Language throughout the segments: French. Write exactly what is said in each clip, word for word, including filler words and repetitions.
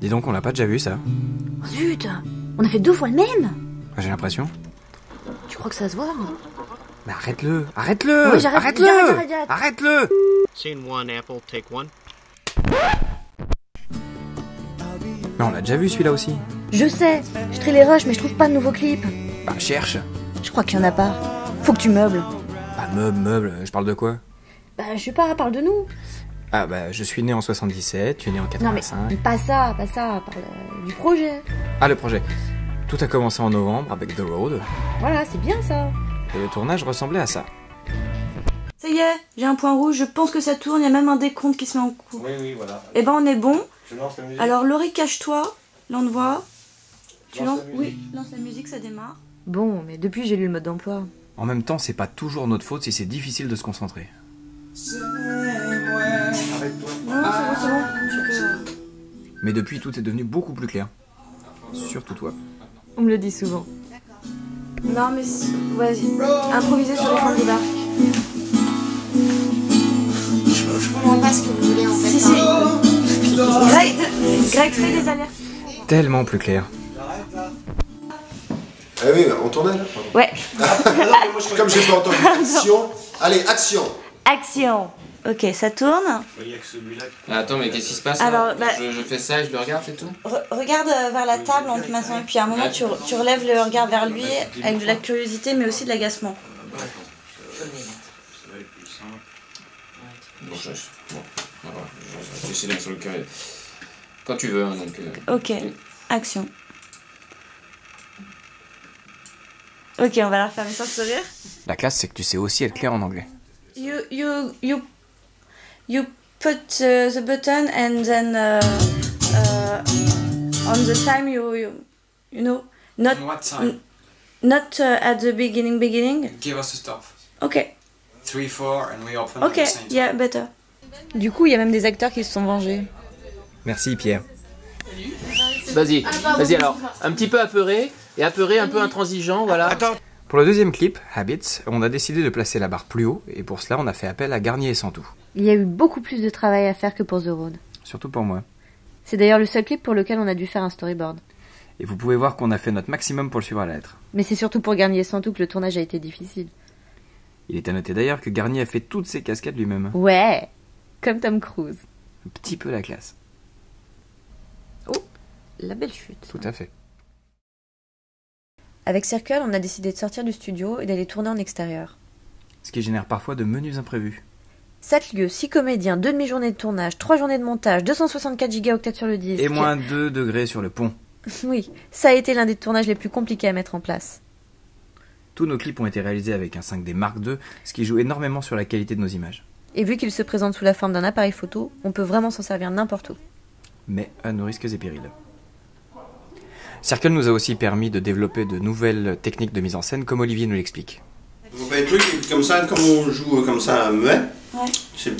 Dis donc, on l'a pas déjà vu, ça? Oh zut! On a fait deux fois le même! J'ai l'impression. Tu crois que ça se voit? Mais arrête-le! Arrête-le! Oui, arrête-le! Arrête-le! Arrête-le! Scene one, Apple, take one. Mais on l'a déjà vu, celui-là aussi. Je sais, je trie les rushs, mais je trouve pas de nouveaux clips. Bah, cherche! Je crois qu'il y en a pas. Faut que tu meubles. Bah, meuble, meuble, je parle de quoi? Bah, je sais pas, parle de nous. Ah bah, je suis né en soixante-dix-sept, tu es né en quatre-vingt-cinq... Non mais pas ça, pas ça, parle euh, du projet. Ah, le projet. Tout a commencé en novembre avec The Road. Voilà, c'est bien ça. Et le tournage ressemblait à ça. Ça y est, j'ai un point rouge, je pense que ça tourne, il y a même un décompte qui se met en cours. Oui, oui, voilà. Et ben on est bon. Je lance la musique. Alors Laurie, cache-toi, l'endroit. Tu lances... Oui, lance la musique, ça démarre. Bon, mais depuis j'ai lu le mode d'emploi. En même temps, c'est pas toujours notre faute si c'est difficile de se concentrer. Arrête-toi. Non, c'est bon, c'est bon. Tu peux... Mais depuis, tout est devenu beaucoup plus clair. Surtout toi. On me le dit souvent. Non, mais vas-y, improvisez sur les points de barre. Je comprends pas ce que vous voulez en fait. Si, si. Greg, Greg fait des alertes. Tellement plus clair. Ah oui, on tournait là. Ouais. Comme j'ai pas entendu. Action. Allez, action. Action. Ok, ça tourne. Ah, attends, mais qu'est-ce qui se passe? Alors, bah, je, je fais ça et je le regarde, c'est tout. Re regarde euh, vers la table en te massant, et puis à un moment, tu, re tu relèves le regard vers lui avec de la curiosité, mais aussi de l'agacement. Bon, je vais essayer d'être sur le cœur. Quand tu veux, hein, donc... Euh... Ok, action. Ok, on va leur faire sans sourire. La classe, c'est que tu sais aussi être clair en anglais. You... you... you... You put uh, the button and then uh, uh, on the time you you, you know not what time? Not uh, at the beginning beginning. Give us the stuff. Ok. Three four and we open. Ok. Yeah, better. Du coup, il y a même des acteurs qui se sont vengés. Merci Pierre. Vas-y, vas-y alors. Un petit peu apeuré et apeuré un peu intransigeant, voilà. Attends. Pour le deuxième clip, Habits, on a décidé de placer la barre plus haut et pour cela on a fait appel à Garnier et Santou. Il y a eu beaucoup plus de travail à faire que pour The Road. Surtout pour moi. C'est d'ailleurs le seul clip pour lequel on a dû faire un storyboard. Et vous pouvez voir qu'on a fait notre maximum pour le suivre à la lettre. Mais c'est surtout pour Garnier et Santou que le tournage a été difficile. Il est à noter d'ailleurs que Garnier a fait toutes ses cascades lui-même. Ouais, comme Tom Cruise. Un petit peu la classe. Oh, la belle chute. Tout à fait. Avec Circle, on a décidé de sortir du studio et d'aller tourner en extérieur. Ce qui génère parfois de menus imprévus. sept lieux, six comédiens, deux demi-journées de tournage, trois journées de montage, deux cent soixante-quatre gigaoctets sur le disque... Et moins deux degrés sur le pont. Oui, ça a été l'un des tournages les plus compliqués à mettre en place. Tous nos clips ont été réalisés avec un cinq D Mark deux, ce qui joue énormément sur la qualité de nos images. Et vu qu'ils se présentent sous la forme d'un appareil photo, on peut vraiment s'en servir n'importe où. Mais à nos risques et périls. Circle nous a aussi permis de développer de nouvelles techniques de mise en scène, comme Olivier nous l'explique. Vous faites le truc comme ça, comme on joue comme ça, muet, ouais. C'est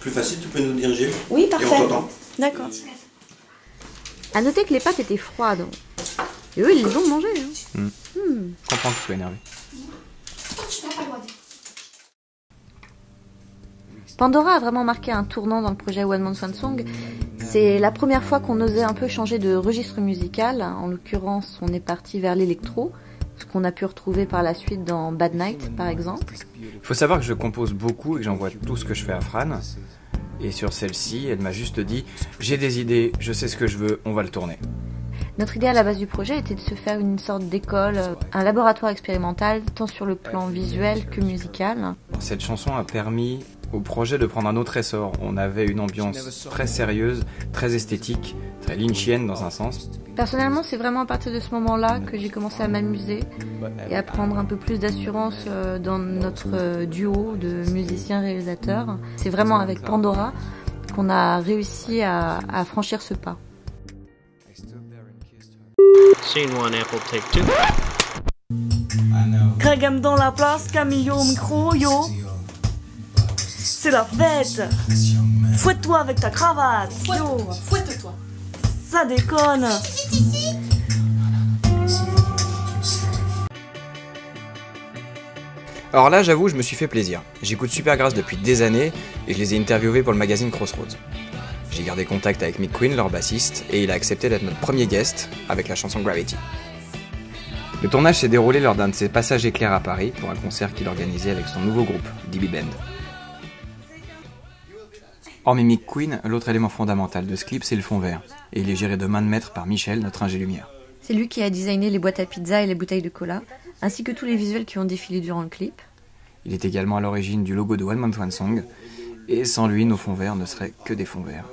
plus facile, tu peux nous diriger. Oui, parfait. Et on t'entend. D'accord. À noter que les pâtes étaient froides. Et eux, ils les ont mangées. Hein. Mmh. Mmh. Je comprends que tu sois énervé. Pandora a vraiment marqué un tournant dans le projet One Month One Song. C'est la première fois qu'on osait un peu changer de registre musical. En l'occurrence, on est parti vers l'électro, ce qu'on a pu retrouver par la suite dans Bad Night, par exemple. Il faut savoir que je compose beaucoup et que j'envoie tout ce que je fais à Fran. Et sur celle-ci, elle m'a juste dit « J'ai des idées, je sais ce que je veux, on va le tourner ». Notre idée à la base du projet était de se faire une sorte d'école, un laboratoire expérimental, tant sur le plan visuel que musical. Cette chanson a permis... au projet de prendre un autre essor. On avait une ambiance très sérieuse, très esthétique, très lynchienne dans un sens. Personnellement, c'est vraiment à partir de ce moment-là que j'ai commencé à m'amuser et à prendre un peu plus d'assurance dans notre duo de musiciens-réalisateurs. C'est vraiment avec Pandora qu'on a réussi à, à franchir ce pas. Gregen dans la place, Camillo au micro, yo. C'est la fête! Fouette-toi avec ta cravate! Fouette-toi! Fouette-toi! Ça déconne! Alors là, j'avoue, je me suis fait plaisir. J'écoute Supergrass depuis des années et je les ai interviewés pour le magazine Crossroads. J'ai gardé contact avec Mick Quinn, leur bassiste, et il a accepté d'être notre premier guest avec la chanson Gravity. Le tournage s'est déroulé lors d'un de ses passages éclairs à Paris pour un concert qu'il organisait avec son nouveau groupe, D B Band. Hormis Mick Quinn, l'autre élément fondamental de ce clip, c'est le fond vert, et il est géré de main de maître par Michel, notre ingé lumière. C'est lui qui a designé les boîtes à pizza et les bouteilles de cola, ainsi que tous les visuels qui ont défilé durant le clip. Il est également à l'origine du logo de One Month One Song, et sans lui, nos fonds verts ne seraient que des fonds verts.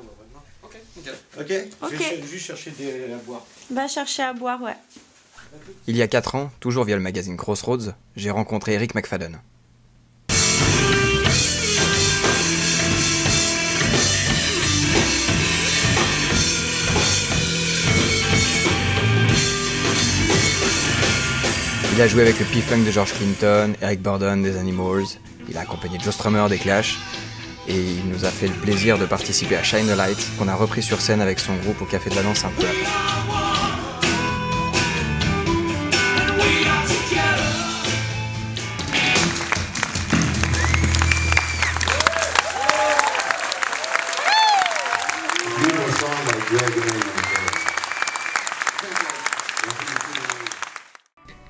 Ok, okay. Je vais juste chercher des, à boire. Bah, chercher à boire, ouais. Il y a quatre ans, toujours via le magazine Crossroads, j'ai rencontré Eric McFadden. Il a joué avec le P-Funk de George Clinton, Eric Burdon des Animals, il a accompagné Joe Strummer des Clash, et il nous a fait le plaisir de participer à Shine the Light, qu'on a repris sur scène avec son groupe au Café de la Danse un peu après.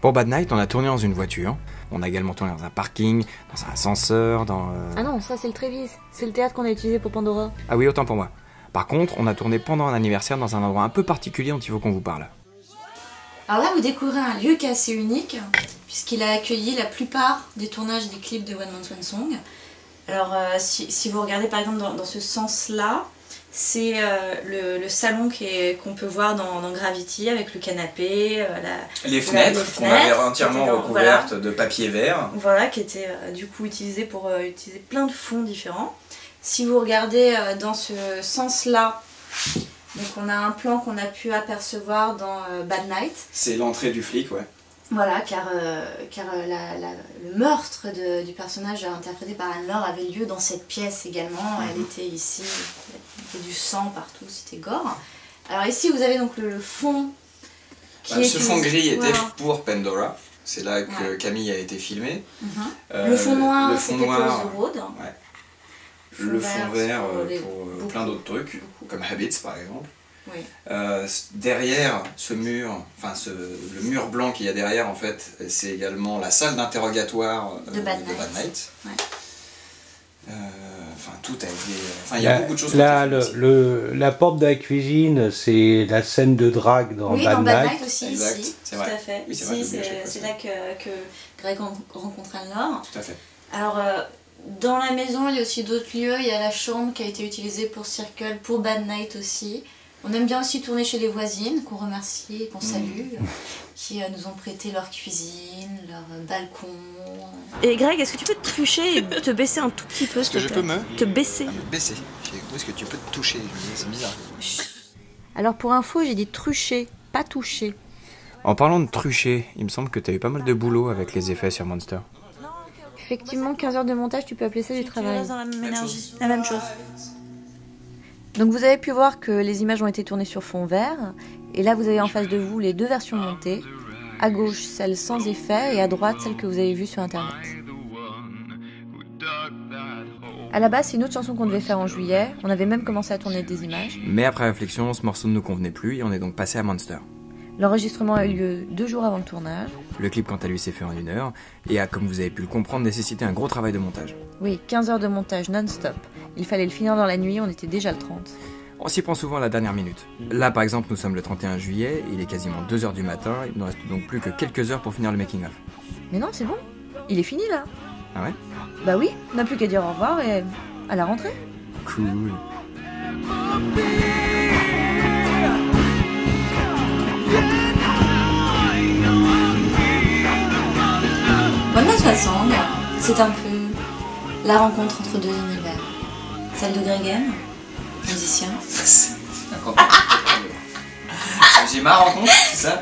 Pour Bad Night, on a tourné dans une voiture, on a également tourné dans un parking, dans un ascenseur, dans... Euh... Ah non, ça c'est le Trévis, c'est le théâtre qu'on a utilisé pour Pandora. Ah oui, autant pour moi. Par contre, on a tourné pendant un anniversaire dans un endroit un peu particulier dont il faut qu'on vous parle. Alors là, vous découvrez un lieu qui est assez unique, puisqu'il a accueilli la plupart des tournages des clips de One Month One Song. Alors, euh, si, si vous regardez par exemple dans, dans ce sens-là, c'est euh, le, le salon qu'on peut voir dans, dans Gravity avec le canapé, euh, la, les fenêtres, fenêtres qu'on avait entièrement dans, recouvertes voilà, de papier vert. Voilà, qui était euh, du coup utilisé pour euh, utiliser plein de fonds différents. Si vous regardez euh, dans ce sens-là, on a un plan qu'on a pu apercevoir dans euh, Bad Night. C'est l'entrée du flic, ouais. Voilà, car, euh, car la, la, le meurtre de, du personnage interprété par Anne-Laure avait lieu dans cette pièce également. Elle était ici, il y avait du sang partout, c'était gore. Alors ici, vous avez donc le, le fond qui bah, est... Ce fond vous... gris était voilà, pour Pandora, c'est là que ouais, Camille a été filmée. Mm-hmm. euh, le fond noir, c'était pour The Road. Ouais. Le, le fond vert, vert pour, pour plein d'autres trucs, beaucoup, comme Habits par exemple. Oui. Euh, derrière ce mur, enfin ce, le mur blanc qu'il y a derrière en fait, c'est également la salle d'interrogatoire euh, de Bad de Night. Bad Night. Ouais. Euh, enfin tout a été, enfin il y a la, beaucoup de choses. Là, le, le, la porte de la cuisine, c'est la scène de drague dans, oui, Bad, dans Bad Night. Night aussi, exact, ici, tout vrai, à fait. Oui, c'est là que, que Greg rencontre Anne-Laure. Tout à fait. Alors euh, dans la maison, il y a aussi d'autres lieux. Il y a la chambre qui a été utilisée pour Circle, pour Bad Night aussi. On aime bien aussi tourner chez les voisines, qu'on remercie et qu'on salue, mmh, qui euh, nous ont prêté leur cuisine, leur euh, balcon... Et Greg, est-ce que tu peux te trucher et te baisser un tout petit peu? Est-ce que je peux me... Te baisser. Ah, me baisser. Est-ce que tu peux te toucher? C'est bizarre. Alors pour info, j'ai dit trucher, pas toucher. En parlant de trucher, il me semble que tu as eu pas mal de boulot avec les effets sur Monster. Effectivement, quinze heures de montage, tu peux appeler ça du travail. Dans la même énergie, la même chose. Donc vous avez pu voir que les images ont été tournées sur fond vert, et là vous avez en face de vous les deux versions montées, à gauche celle sans effet et à droite celle que vous avez vue sur internet. À la base c'est une autre chanson qu'on devait faire en juillet, on avait même commencé à tourner des images. Mais après réflexion, ce morceau ne nous convenait plus et on est donc passé à Monster. L'enregistrement a eu lieu deux jours avant le tournage. Le clip quant à lui s'est fait en une heure et a, comme vous avez pu le comprendre, nécessité un gros travail de montage. Oui, quinze heures de montage non-stop. Il fallait le finir dans la nuit, on était déjà le trente. On s'y prend souvent à la dernière minute. Là par exemple, nous sommes le trente et un juillet, il est quasiment deux heures du matin, il ne reste donc plus que quelques heures pour finir le making-of. Mais non, c'est bon, il est fini là. Ah ouais? Bah oui, on n'a plus qu'à dire au revoir et à la rentrée. Cool. One Month One Song, c'est un peu la rencontre entre deux univers. Celle de Gregen, musicien. J'ai ma rencontre, c'est ça?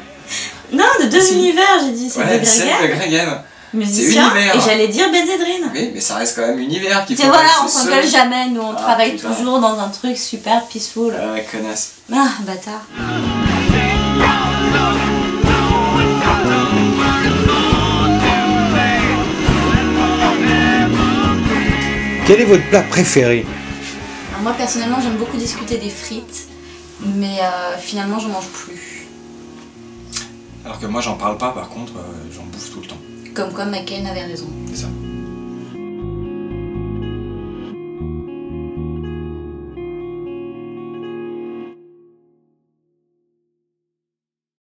Non, de deux univers, j'ai dit. Celle ouais, de Gregen, de Gregen, musicien, et j'allais dire Ben Zedrine. Oui, mais ça reste quand même univers qui faut. Voilà, on s'engueule jamais, nous on ah, travaille putain, toujours dans un truc super peaceful. Ah, euh, connasse. Ah, bâtard. Quel est votre plat préféré? Alors moi personnellement j'aime beaucoup discuter des frites, mais euh, finalement j'en mange plus. Alors que moi j'en parle pas, par contre euh, j'en bouffe tout le temps. Comme quoi McCain avait raison. C'est ça.